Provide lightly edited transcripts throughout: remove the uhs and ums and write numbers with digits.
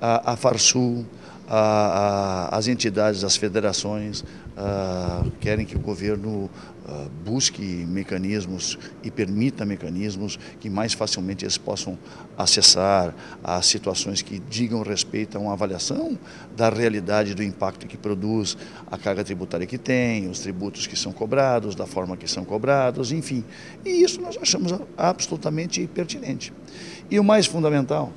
a Farsul, as entidades, as federações querem que o governo busque mecanismos e permita mecanismos que mais facilmente eles possam acessar a situações que digam respeito a uma avaliação da realidade do impacto que produz, a carga tributária que tem, os tributos que são cobrados, da forma que são cobrados, enfim. E isso nós achamos absolutamente pertinente. E o mais fundamental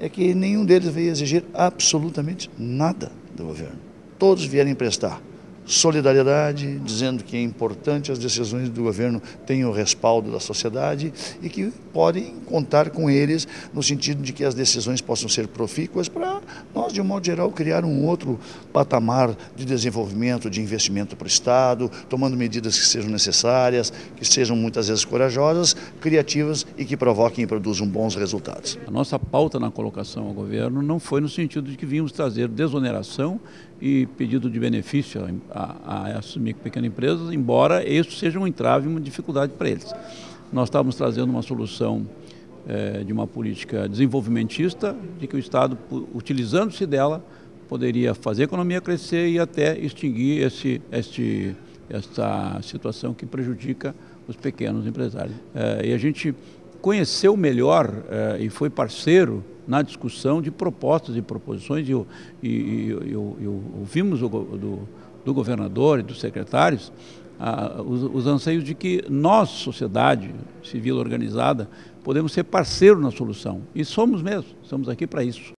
é que nenhum deles veio exigir absolutamente nada do governo. Todos vieram emprestar solidariedade, dizendo que é importante as decisões do governo tenham o respaldo da sociedade e que podem contar com eles no sentido de que as decisões possam ser profícuas para nós, de um modo geral, criar um outro patamar de desenvolvimento, de investimento para o Estado, tomando medidas que sejam necessárias, que sejam muitas vezes corajosas, criativas e que provoquem e produzam bons resultados. A nossa pauta na colocação ao governo não foi no sentido de que vínhamos trazer desoneração e pedido de benefício a essas micro e pequenas empresas, embora isso seja um entrave e uma dificuldade para eles. Nós estávamos trazendo uma solução de uma política desenvolvimentista, de que o Estado, utilizando-se dela, poderia fazer a economia crescer e até extinguir essa situação que prejudica os pequenos empresários. E a gente conheceu melhor e foi parceiro na discussão de propostas e proposições, e ouvimos do governador e dos secretários os anseios de que nós, sociedade civil organizada, podemos ser parceiro na solução. E somos mesmo, estamos aqui para isso.